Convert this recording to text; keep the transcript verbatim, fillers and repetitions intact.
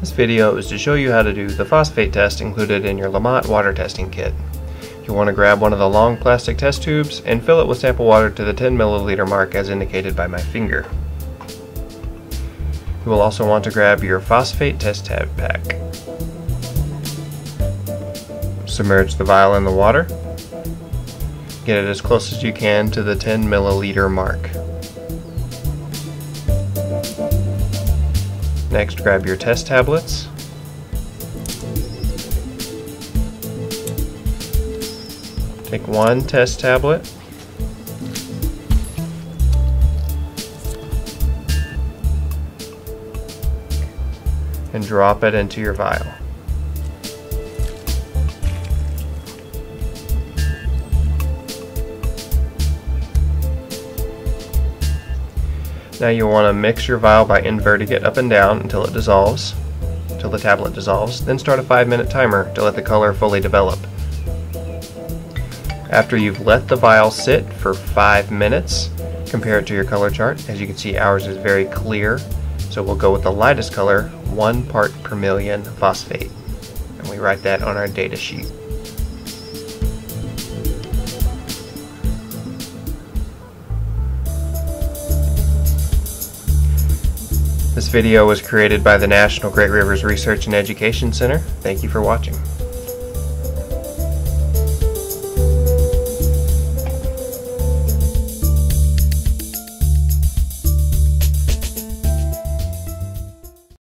This video is to show you how to do the phosphate test included in your LaMotte water testing kit. You'll want to grab one of the long plastic test tubes and fill it with sample water to the ten milliliter mark as indicated by my finger. You will also want to grab your phosphate test tab pack. Submerge the vial in the water. Get it as close as you can to the ten milliliter mark. Next, grab your test tablets. Take one test tablet. And drop it into your vial. Now you'll want to mix your vial by inverting it up and down until it dissolves, until the tablet dissolves, then start a five minute timer to let the color fully develop. After you've let the vial sit for five minutes, compare it to your color chart. As you can see, ours is very clear, so we'll go with the lightest color, one part per million phosphate, and we write that on our data sheet. This video was created by the National Great Rivers Research and Education Center. Thank you for watching.